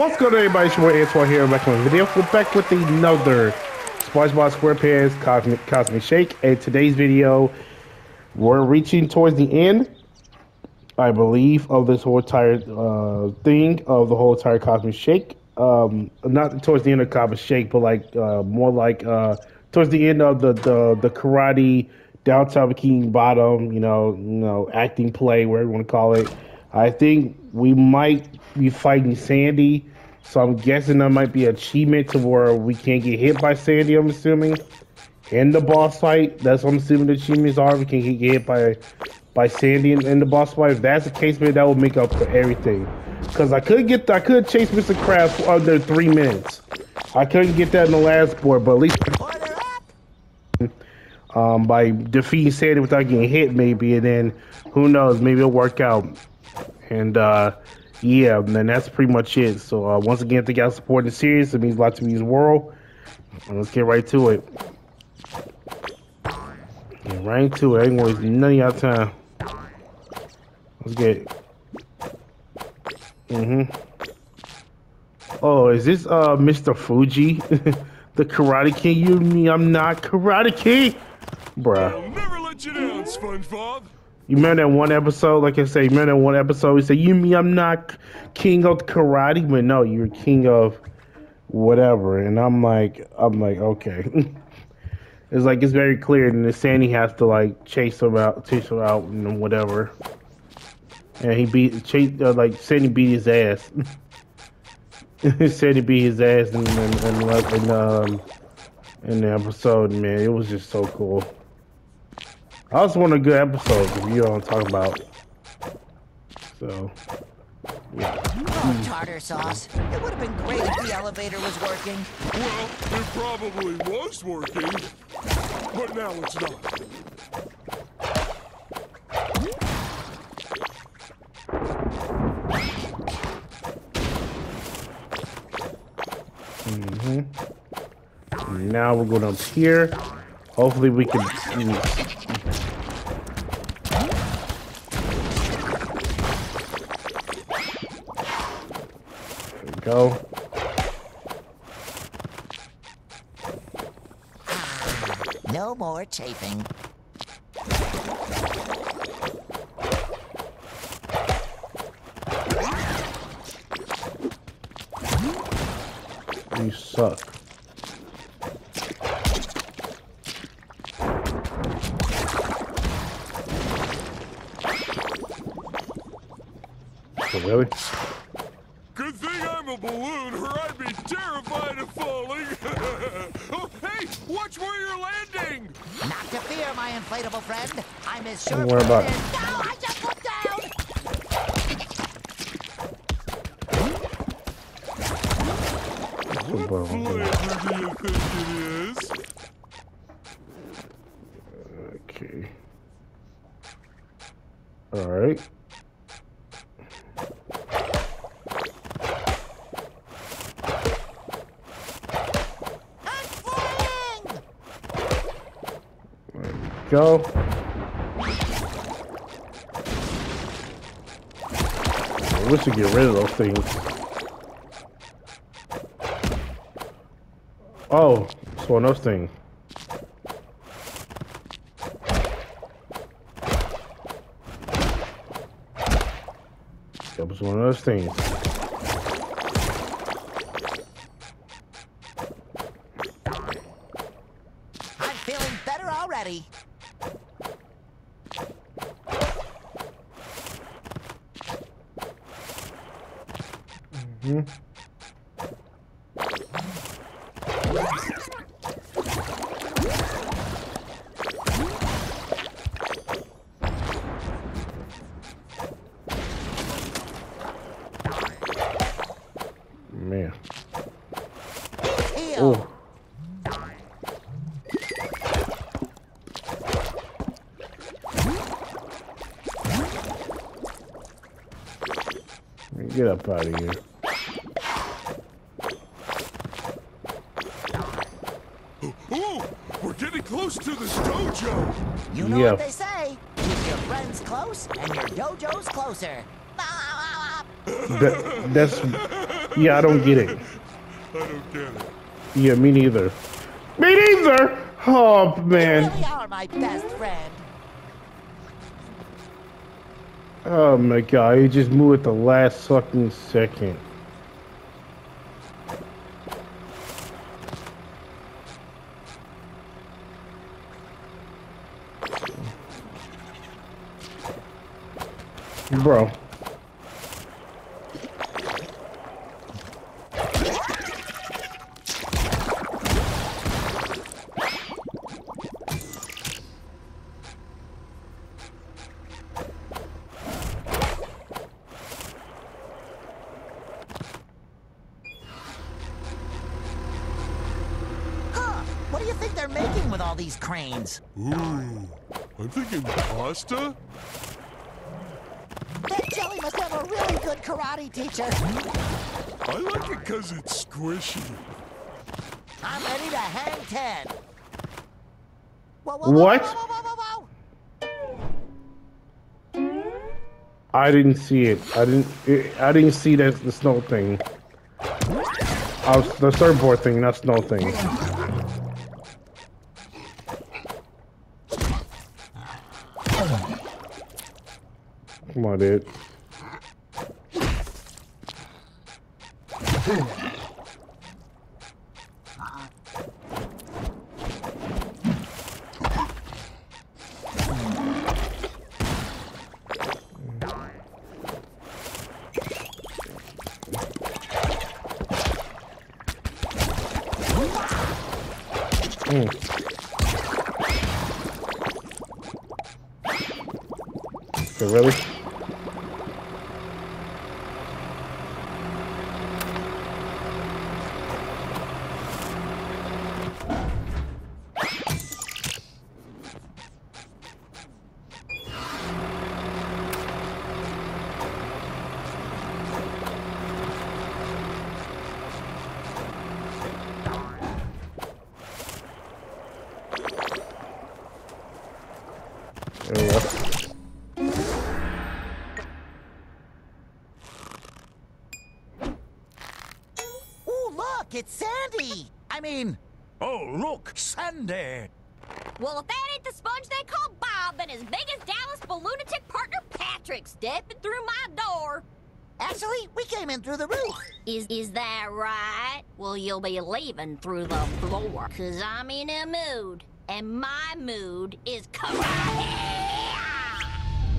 What's good, everybody? It's your boy Antoine here. Back with another video. We're back with another SpongeBob SquarePants Cosmic Shake. And today's video, we're reaching towards the end, I believe, of this whole entire thing, of the whole entire Cosmic Shake. Not towards the end of Cosmic Shake, but like more like towards the end of the karate downtown Bikini Bottom, you know, acting play, whatever you want to call it. I think we might be fighting Sandy, so I'm guessing there might be an achievement to where we can't get hit by Sandy, I'm assuming. In the boss fight, that's what I'm assuming the achievements are. We can't get hit by Sandy in the boss fight. If that's the case, man, that would make up for everything. Because I could chase Mr. Krabs for under 3 minutes. I couldn't get that in the last board, but at least by defeating Sandy without getting hit, maybe, and then who knows, maybe it'll work out. And yeah, man, that's pretty much it. So once again, thank y'all for supporting the series. It means a lot to me as well. And let's get right to it. Get right into it. I ain't gonna waste none of y'all time. Let's get it. Oh, is this Mr. Fuji? The Karate King? You and me, I'm not Karate King, bruh. I'll never let you down, SpongeBob. You remember that one episode, like I say, we said, you mean I'm not king of karate? But no, you're king of whatever. And I'm like, okay. It's like, it's very clear. And then Sandy has to like chase him out and whatever. And he Sandy beat his ass. Sandy beat his ass in the episode, man. It was just so cool. I also want a good episode, if you know what I'm talking about. So, yeah. Oh, tartar sauce. It would have been great if the elevator was working. Well, it probably was working, but now it's not. Now we're going up here. Hopefully we can... Go. No more taping. You suck. Oh, really? Good thing I'm a balloon, or I'd be terrified of falling. Oh, hey, watch where you're landing! Not to fear, my inflatable friend. I'm as sure. Don't worry about it. No, I just looked down. What flavor do you think it is? Okay. All right. Go. I wish we could get rid of those things. Oh, it's one of those things. That was one of those things. I'm feeling better already. Man. Oh. Get up out of here. Close to this dojo. You know what they say. Keep your friends close and your dojo's closer. That's Yeah, I don't get it. I don't get it. Yeah, me neither. Me neither! Oh, man. You really are my best friend. Oh, my God. He just moved at the last fucking second. Bro. These cranes. Ooh, I'm thinking pasta? That jelly must have a really good karate teacher. I like it because it's squishy. I'm ready to hang 10. Whoa, whoa, what? Whoa, whoa, whoa, whoa, whoa. I didn't see it. I didn't see that the snow thing. The surfboard thing, not snow thing. Come on, dude. Okay, really? It's Sandy! I mean... Oh, look! Sandy! Well, if that ain't the sponge they call Bob and his biggest Dallas balloonatic partner Patrick's stepping through my door. Actually, we came in through the roof. Is that right? Well, you'll be leaving through the floor. Cause I'm in a mood. And my mood is karate!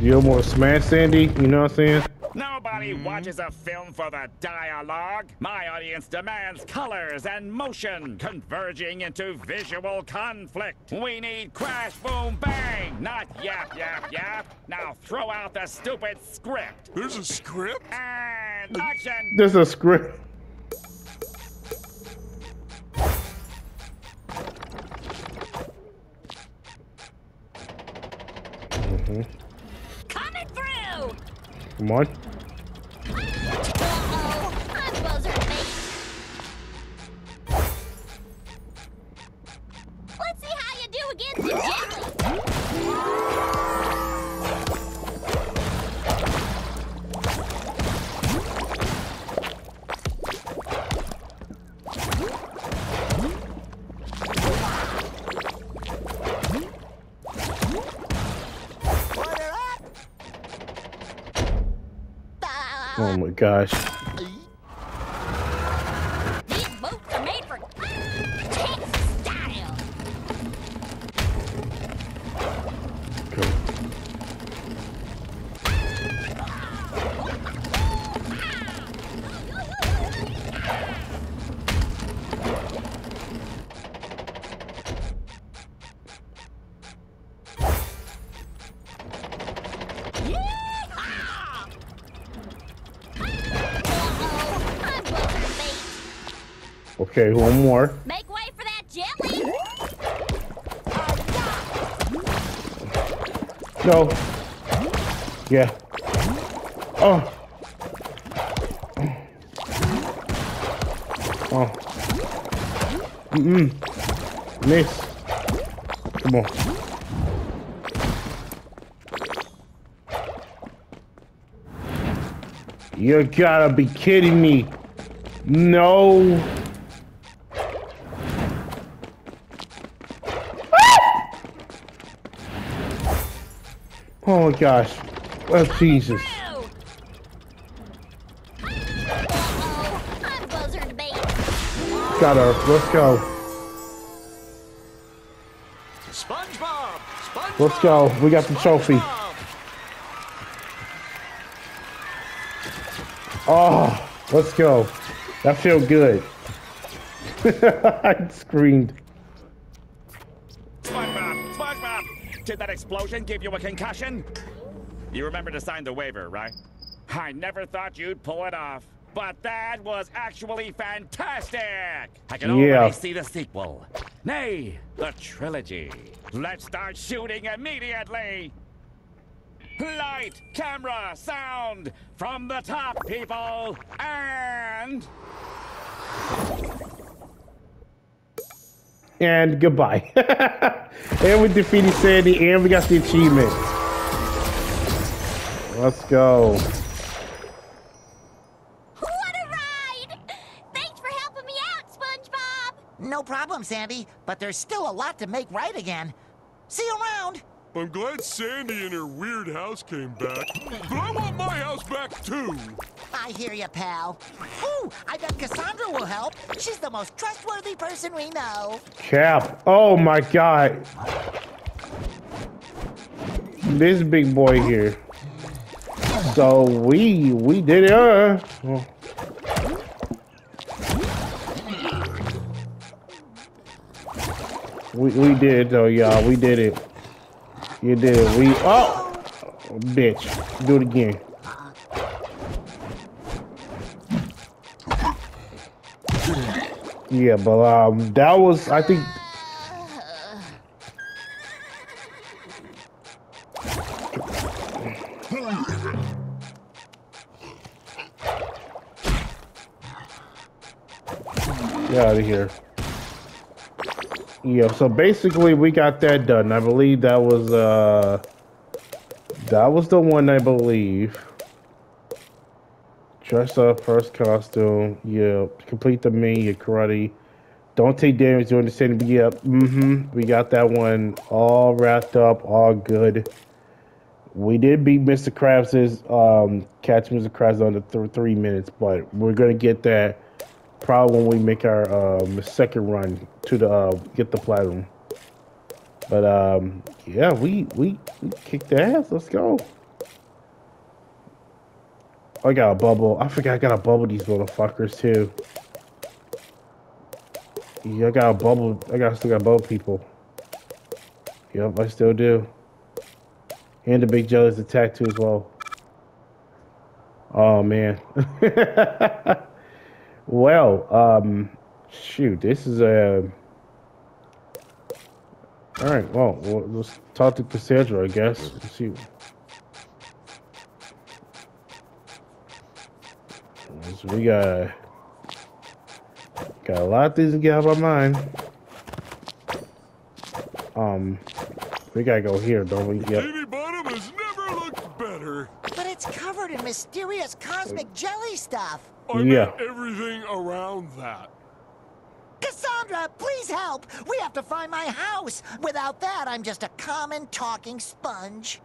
You almost smashed Sandy, you know what I'm saying? Nobody watches a film for the dialogue. My audience demands colors and motion converging into visual conflict. We need crash, boom, bang, not yap, yap, yap. Now throw out the stupid script. There's a script? And action! There's a script. Coming through! Come on. Let's see how you do against the jelly. Water up. Oh my gosh. Okay, one more. Make way for that jelly. No. Yeah. Oh. Oh. Mm-mm. Miss. Come on. You gotta be kidding me. No. Ah! Oh my gosh. Oh Jesus. Got her. Let's go. SpongeBob. SpongeBob. Let's go. We got the trophy. Oh, let's go. That felt good. I screamed. SpongeBob. SpongeBob. Did that explosion give you a concussion? You remember to sign the waiver, right? I never thought you'd pull it off. But that was actually fantastic! I can already see the sequel. Nay, the trilogy. Let's start shooting immediately! Light, camera, sound! From the top, people! And goodbye. And we defeated Sandy, and we got the achievement. Let's go. No problem, Sandy, but there's still a lot to make right again. See you around! I'm glad Sandy and her weird house came back, but I want my house back too! I hear you, pal. Ooh, I bet Cassandra will help. She's the most trustworthy person we know. Cap. Oh my god. This big boy here. So we did it. Oh. We did it though, y'all. We did it. You did it. We oh bitch. Do it again. Yeah, but that was I think get out of here. Yeah, so basically we got that done. I believe that was the one I believe. Dress up, first costume. Yeah, complete the menu, karate. Don't take damage during the sanity. Yep, we got that one all wrapped up, all good. We did beat Mr. Krabs's, catch Mr. Krabs under 3 minutes, but we're gonna get that. Probably when we make our second run to the get the platinum, but yeah, we kicked the ass. Let's go. I got a bubble. I forgot I got a bubble these motherfuckers too. Yeah, I got a bubble. I still got bubble people. Yep, I still do. And the big jelly's attack too as well. Oh man. Well, shoot, this is a... Alright, well, let's talk to Cassandra, I guess. Let's see. So we got a lot of things to get out of my mind. We gotta go here, don't we? Yep. Bikini Bottom has never looked better. But it's covered in mysterious cosmic jelly stuff. I meant everything around that. Cassandra, please help! We have to find my house! Without that, I'm just a common talking sponge.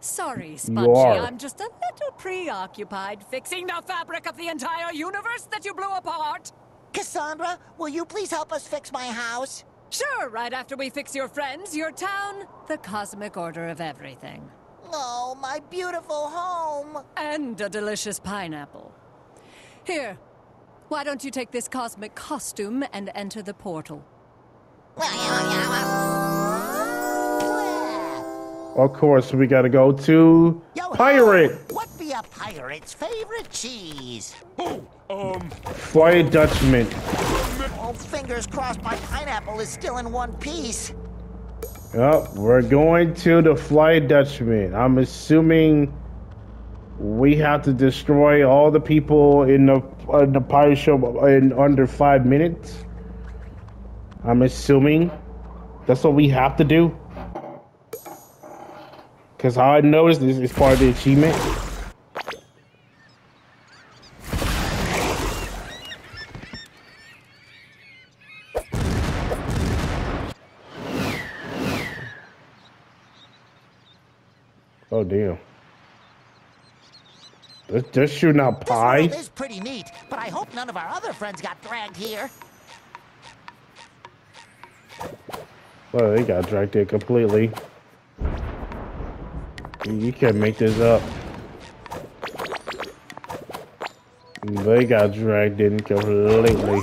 Sorry, Spongy, I'm just a little preoccupied fixing the fabric of the entire universe that you blew apart. Cassandra, will you please help us fix my house? Sure, right after we fix your friends, your town, the cosmic order of everything. Oh, my beautiful home! And a delicious pineapple. Here, why don't you take this cosmic costume and enter the portal? Of course, we gotta go to Pirate! What'd be a pirate's favorite cheese? Oh, Flying Dutchman. Oh, fingers crossed my pineapple is still in one piece. Yep, we're going to the Flying Dutchman. I'm assuming... we have to destroy all the people in the pirate show in under 5 minutes. I'm assuming that's what we have to do. Cause how I noticed this is part of the achievement. Oh, damn. They're shooting out pie. This world is pretty neat, but I hope none of our other friends got dragged here. Well, they got dragged there completely. You can't make this up. They got dragged in completely.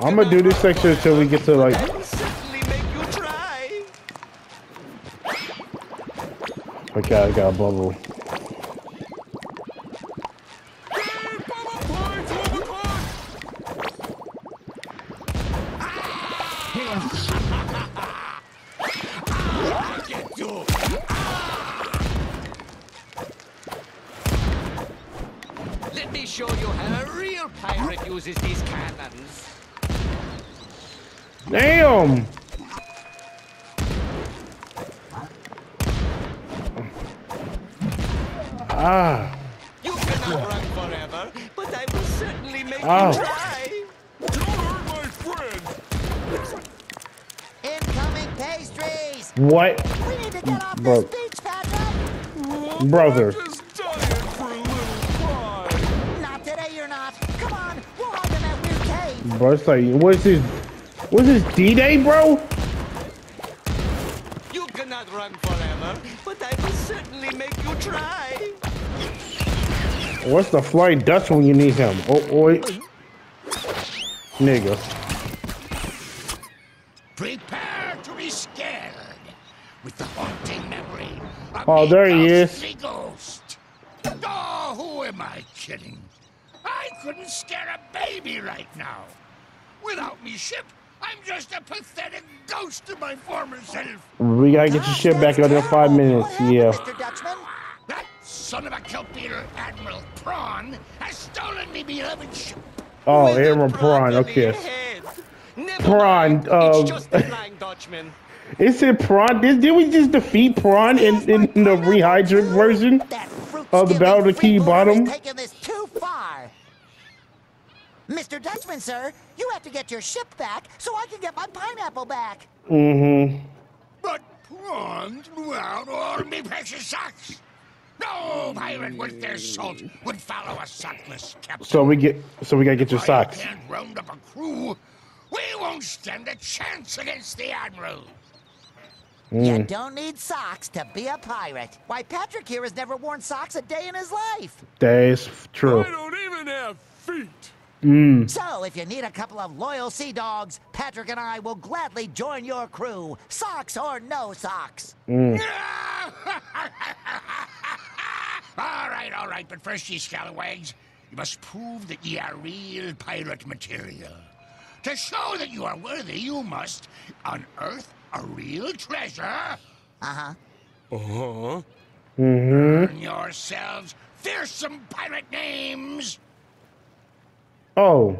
I'm gonna do this section until we get to like. Okay, I got a bubble. Let me show you how a real pirate uses these cannons. Damn! Ah. You cannot run forever, but I will certainly make you try. Don't hurt my friend. Incoming pastries. What? We need to get off this beach, Patrick. Brother. I'm just dying for a little fun. Not today, you're not. Come on, we'll hide in that weird cave. Bro, it's like, what's this? Was this D-Day, bro? You cannot run forever, but I will certainly make you try. What's the Flying Dutchman when you need him? Oh, wait. Nigga. Prepare to be scared with the haunting memory of oh, there he is. Ghost. Oh, who am I kidding? I couldn't scare a baby right now. Without me ship, I'm just a pathetic ghost of my former self. We gotta get your ship back in under 5 minutes. Yeah. Mr. Dutchman? That son of a kelp eater, Admiral Prawn, has stolen me beloved ship. Oh, Admiral Prawn. Okay. Prawn. It's just the Flying Dutchman. Is it Prawn? Did we just defeat Prawn in the rehydrate version of the Battle of Bikini Bottom? Taking this too far. Mr. Dutchman, sir, you have to get your ship back so I can get my pineapple back. Mm-hmm. But Prawn blew out all me precious socks. No pirate with their salt would follow a sockless captain. So we gotta get your socks. If I can't round up a crew, we won't stand a chance against the Admiral. You don't need socks to be a pirate. Why, Patrick here has never worn socks a day in his life. That is true. I don't even have feet. So, if you need a couple of loyal sea dogs, Patrick and I will gladly join your crew, socks or no socks. All right, but first, ye scalawags, you must prove that ye are real pirate material. To show that you are worthy, you must unearth a real treasure. Earn yourselves fearsome pirate names. Oh.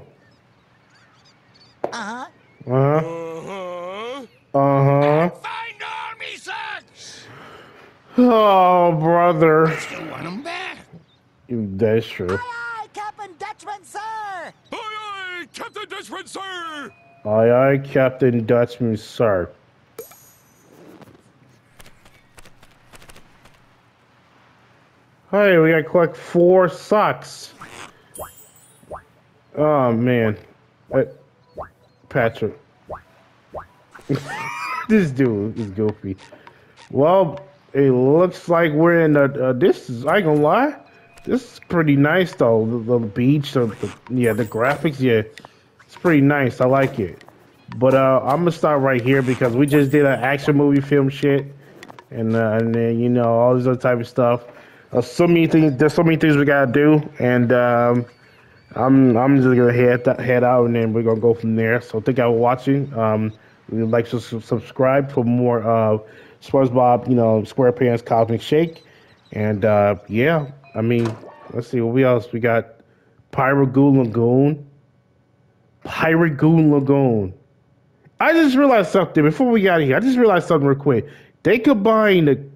Find army socks. Oh, brother. I still want them back. That's true. Aye, aye, Captain Dutchman, sir. Aye, aye, Captain Dutchman, sir. Aye, aye, Captain Dutchman, sir. Hey, we gotta collect 4 socks. Oh man, Patrick, this dude is goofy. Well, it looks like we're in a. This is, I ain't gonna lie, this is pretty nice though. The beach, the graphics, yeah, it's pretty nice. I like it. But I'm gonna start right here because we just did an action movie film shit, and then you know all this other type of stuff. So many things. There's so many things we gotta do, and I'm just gonna head out, and then we're gonna go from there. So thank y'all for watching. Like, so subscribe for more SpongeBob, SquarePants Cosmic Shake, and yeah, I mean, let's see what else we got. Pirate Goon Lagoon. I just realized something before we got here. I just realized something real quick. They combined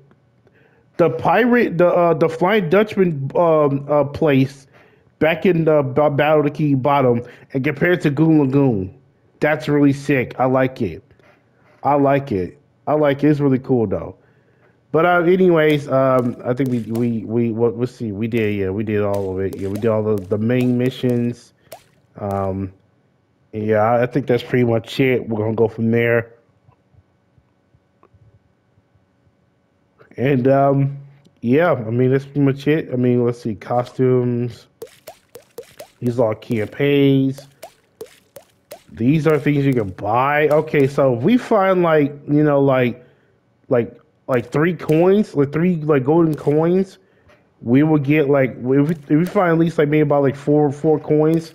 the Flying Dutchman place back in the Battle of Bikini Bottom and compare it to Goon Lagoon. That's really sick. I like it. I like it. It's really cool though. But anyways, I think let's see, we did all of it. Yeah, we did all the main missions. Yeah, I think that's pretty much it. We're gonna go from there. And yeah, I mean that's pretty much it. I mean, let's see, costumes. These are campaigns. These are things you can buy. Okay, so if we find like, you know, like 3 coins, like 3 golden coins, we will get like, if we find at least like maybe about like four coins,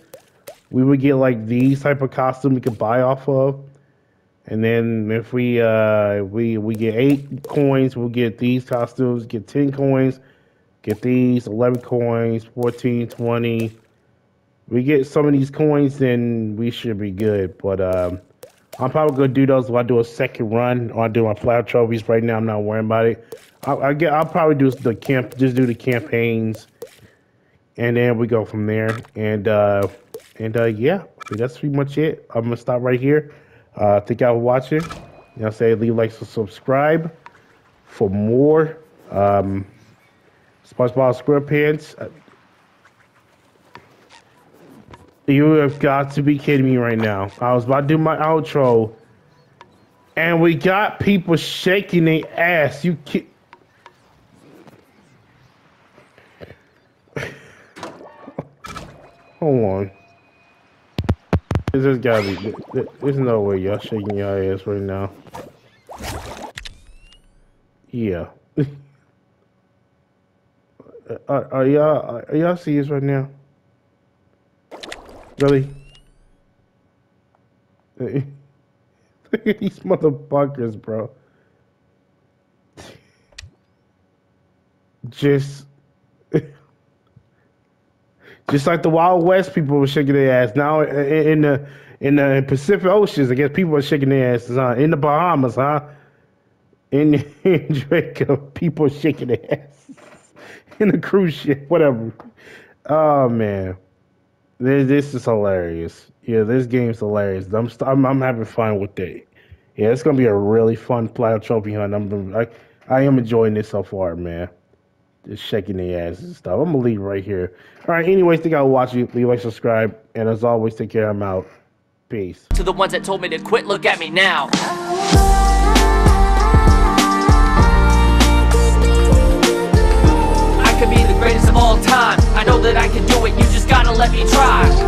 we would get like these type of costume we could buy off of. And then if we get 8 coins, we'll get these costumes. Get 10 coins, get these 11 coins, 14, 20. We get some of these coins, then we should be good. But I'm probably gonna do those while I do a second run, or I do my flower trophies. Right now, I'm not worrying about it. I'll probably do the campaigns, and then we go from there. And yeah, that's pretty much it. I'm gonna stop right here. Thank y'all for watching. You know, say leave likes and subscribe for more SpongeBob SquarePants. You have got to be kidding me right now. I was about to do my outro, and we got people shaking their ass. You kid. Hold on. This gotta be. There's no way y'all shaking your ass right now. Yeah. Are y'all serious right now? Really? Look at these motherfuckers, bro. Just like the Wild West, people were shaking their ass. Now in the Pacific Oceans, I guess people are shaking their asses, huh? In the Bahamas, huh? In Jamaica, people are shaking their asses. In the cruise ship, whatever. Oh man. This is hilarious. Yeah, this game's hilarious. I'm having fun with it. Yeah, it's gonna be a really fun flower trophy hunt. I am enjoying this so far, man. Just shaking the ass and stuff. I'm gonna leave right here. All right. Anyways, thank y'all for watching. Leave like, subscribe, and as always, take care. I'm out. Peace. To the ones that told me to quit, look at me now. Greatest of all time. I know that I can do it, you just gotta let me try.